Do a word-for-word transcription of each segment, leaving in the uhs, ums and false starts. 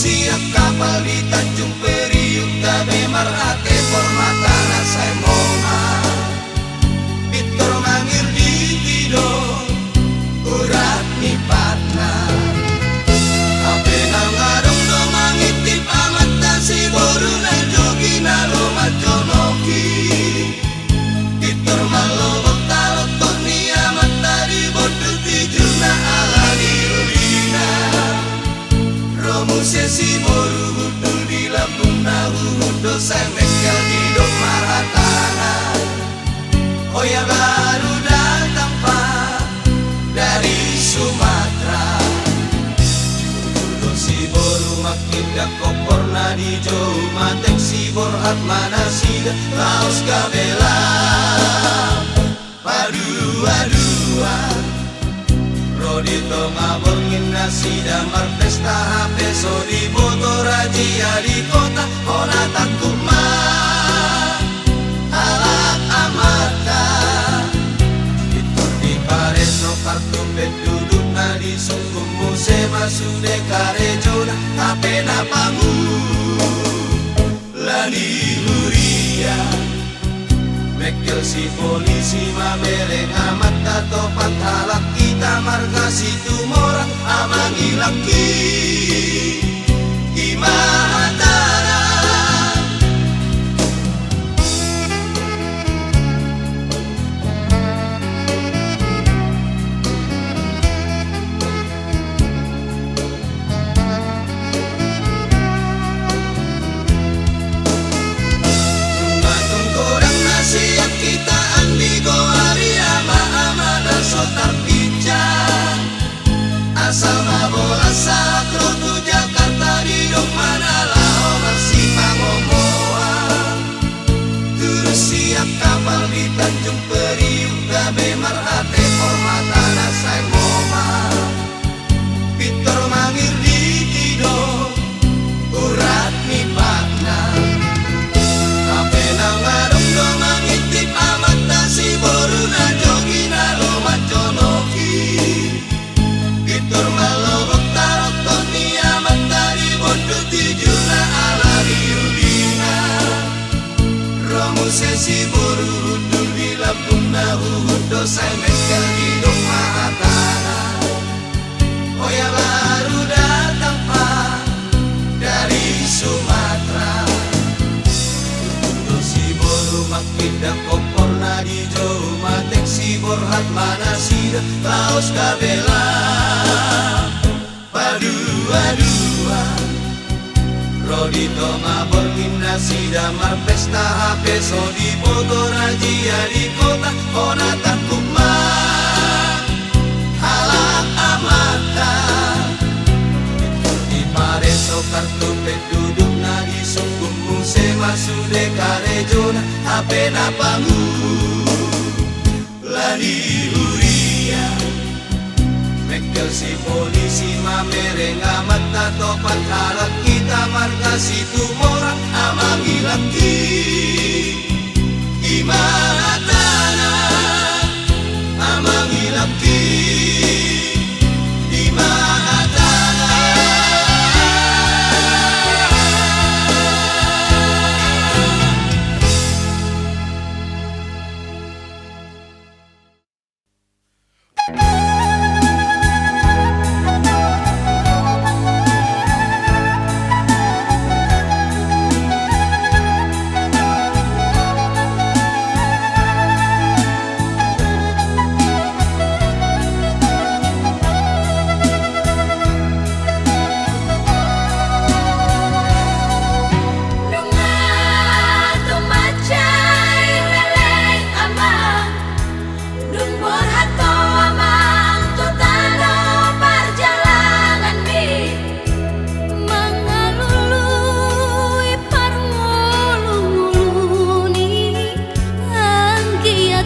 Siap kapal di Tanjung Periuk, gabe marhate formata saya. Jomantek Sibor Atmanasida Laos Kabela Padu-aduan Rodito Mabor Nginasida Marpesta Hapeso di Botorajia di kota Honatan Kuma Alak Amaka Itur di Pareso Kartu Beduduk Nadi Sungkumu Sema Sude Karejona Tapena Pangu Liluria Mekel si polisi mamereng amat tato pantalak kita marga si tumora amangi laki imatara Laos Kabela Padu-aduan Rodito Mabor Nginasida Marpesta Hapeso di Botorajia di kota Honatan Kuma Halak Amata Di Pareso Kartu Peduduk Nadi Sungkumu Sema Sude Karejona Hapena Pangu Lani si polisi mamereng amat tato pantalak kita marga si tumora amangi laki imatara amangi laki imatara Yo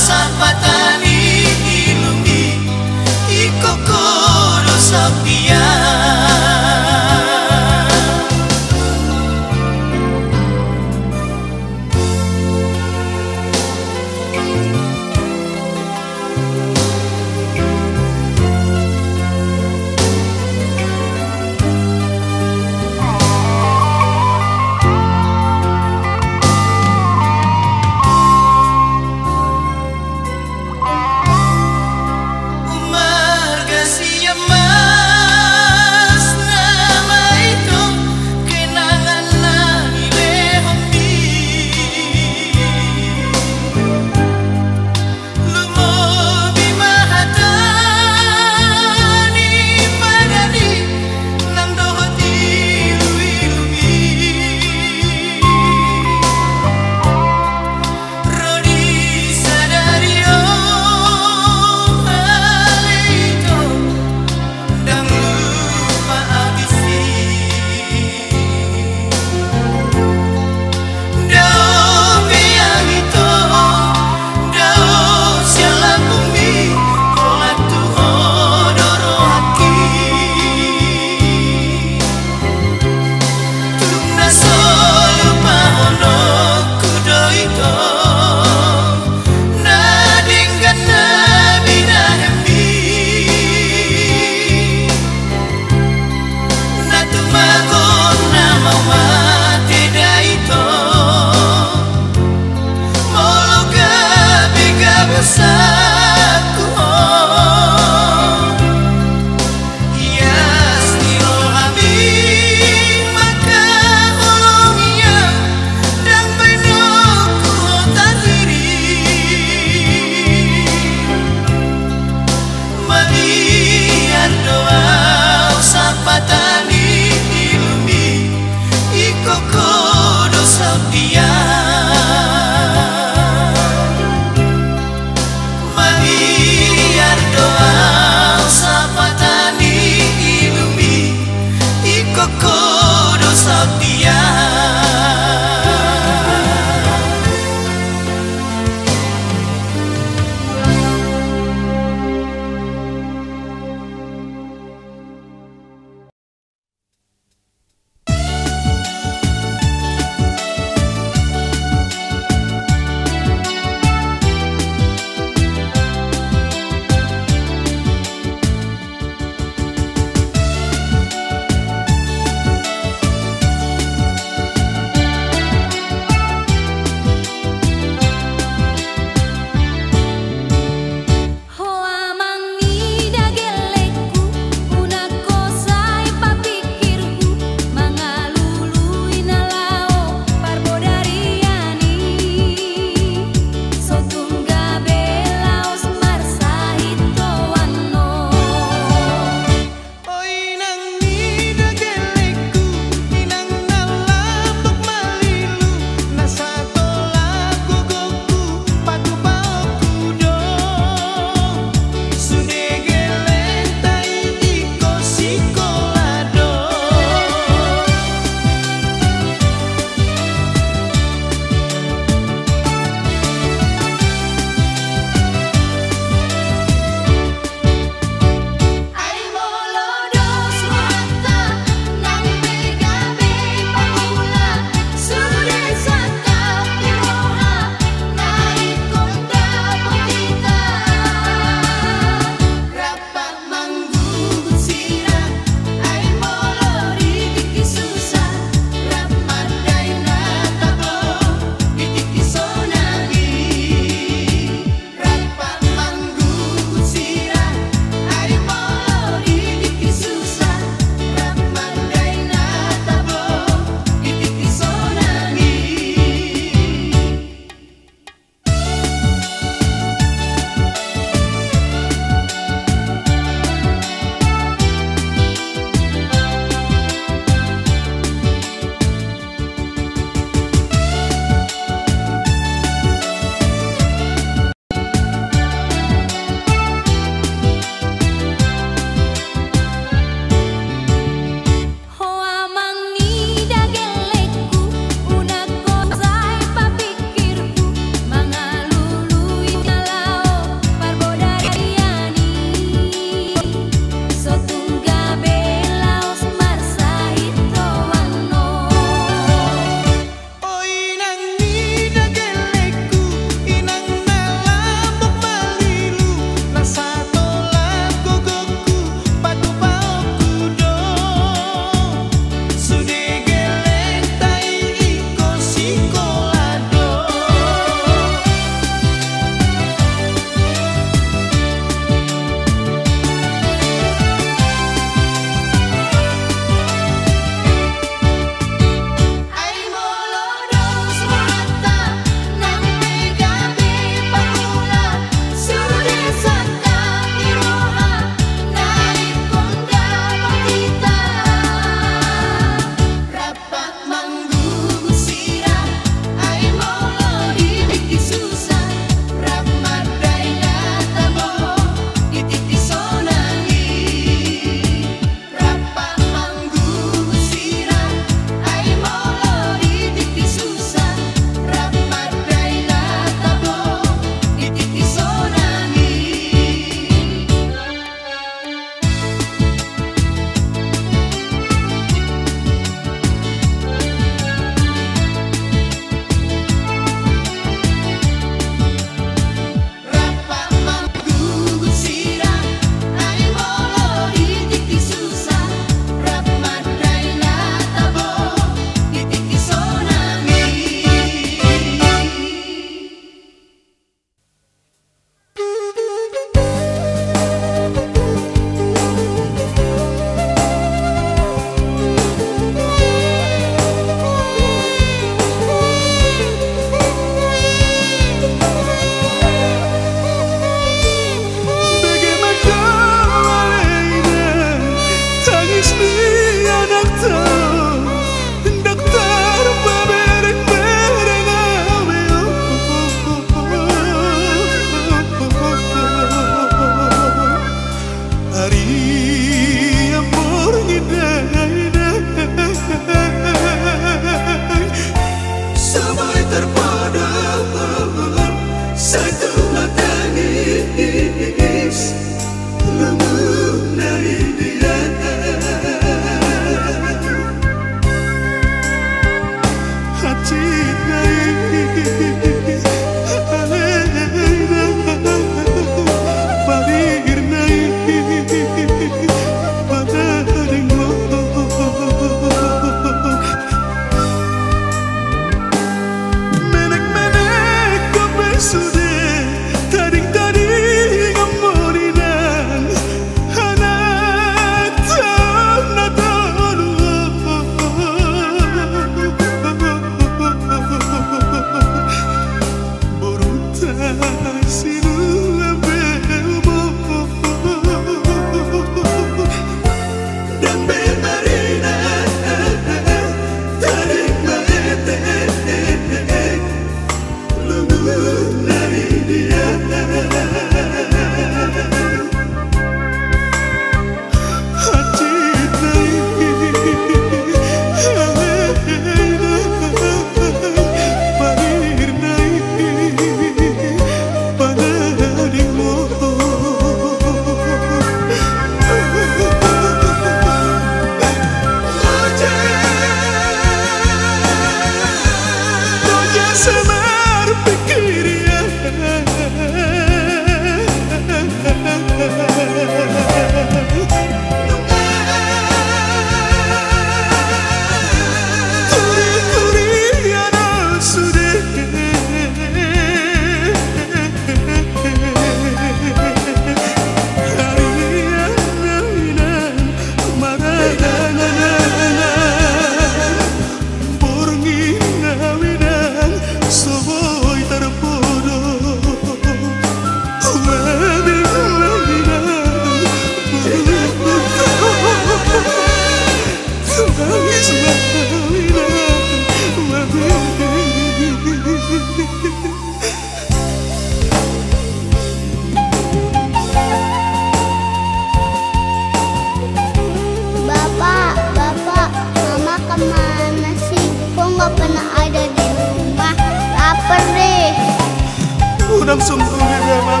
성공해야만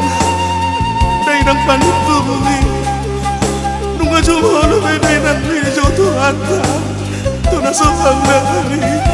내일은 빨리 부부니 누가 좀 어려운 내난 미리 줘도 안다 떠나서 만나니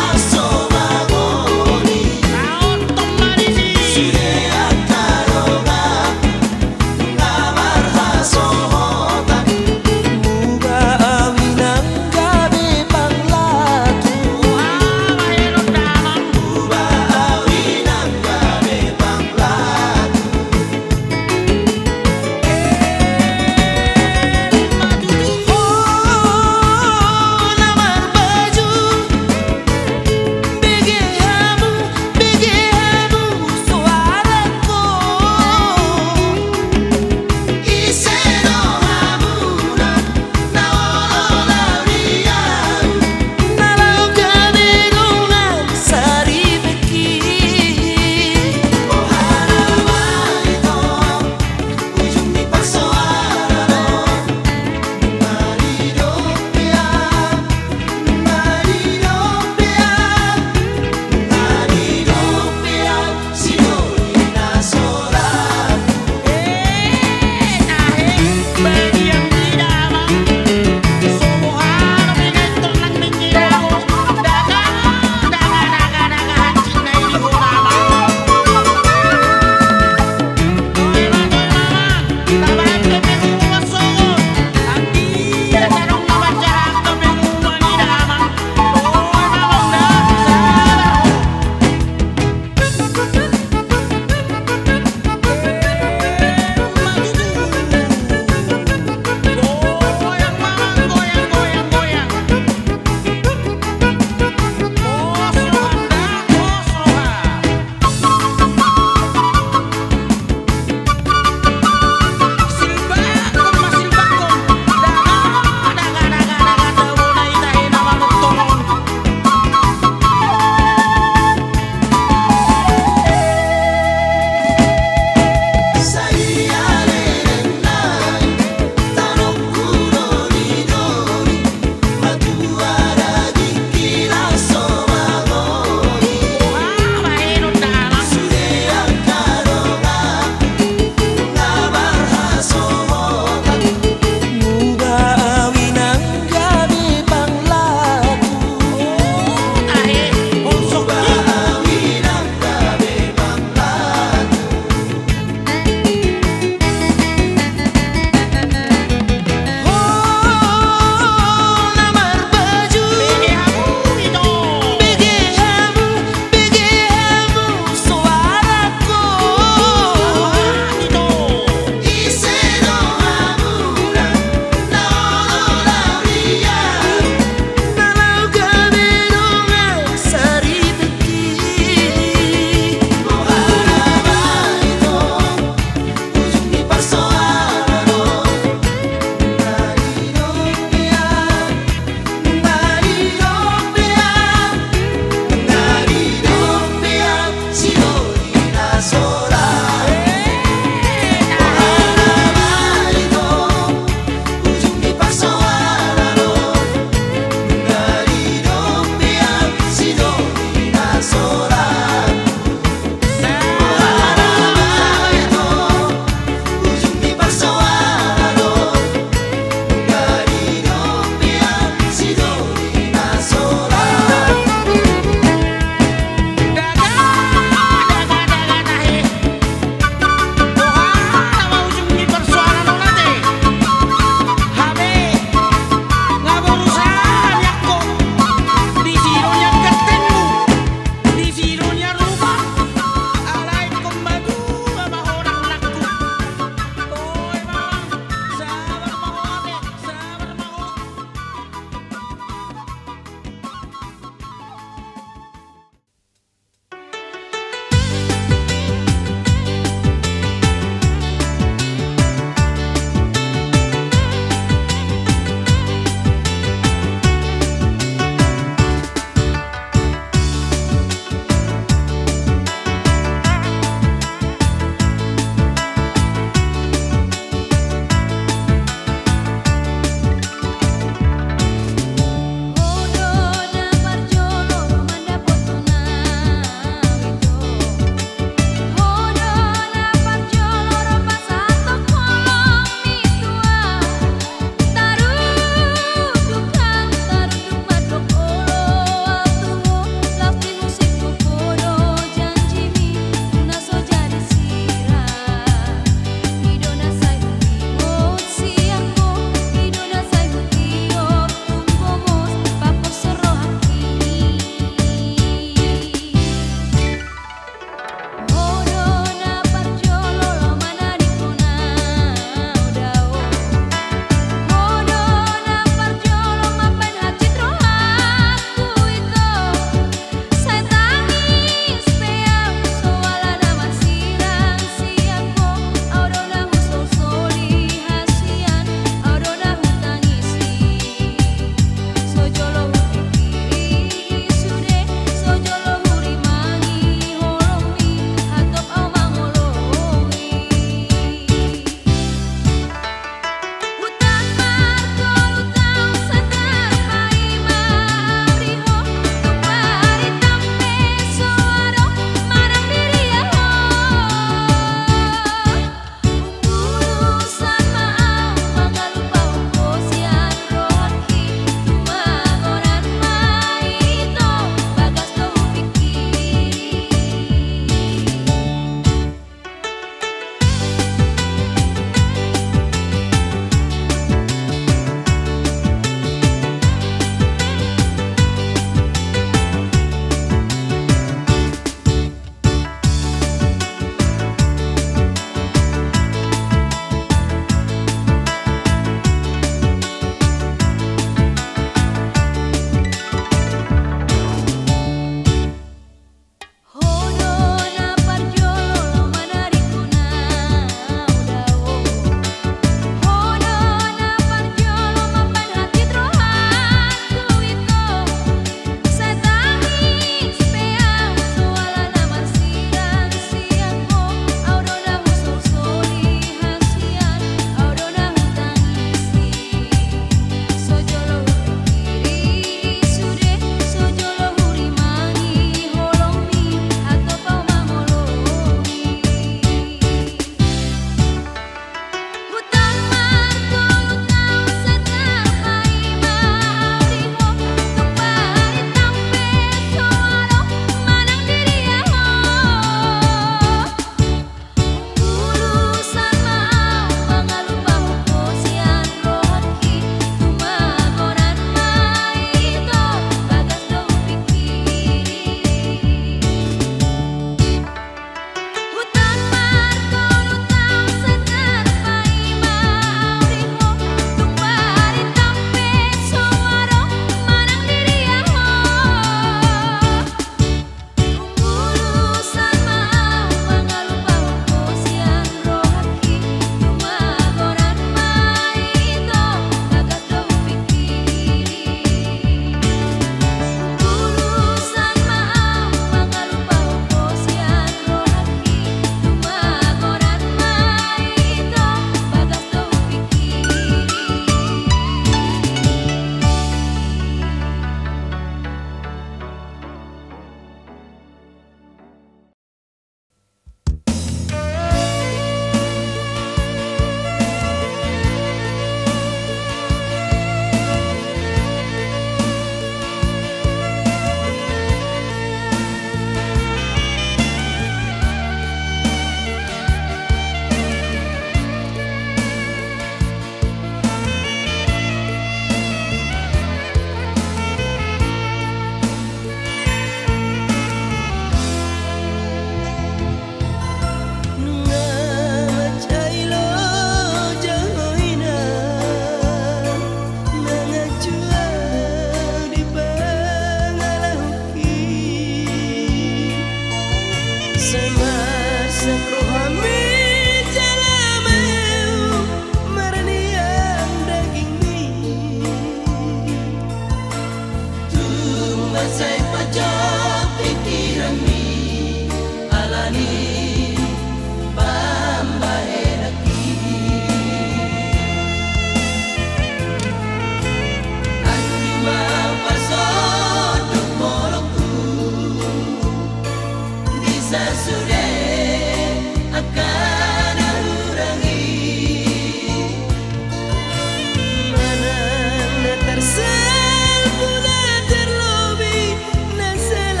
Tercel pude terlebih nasel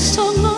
solo.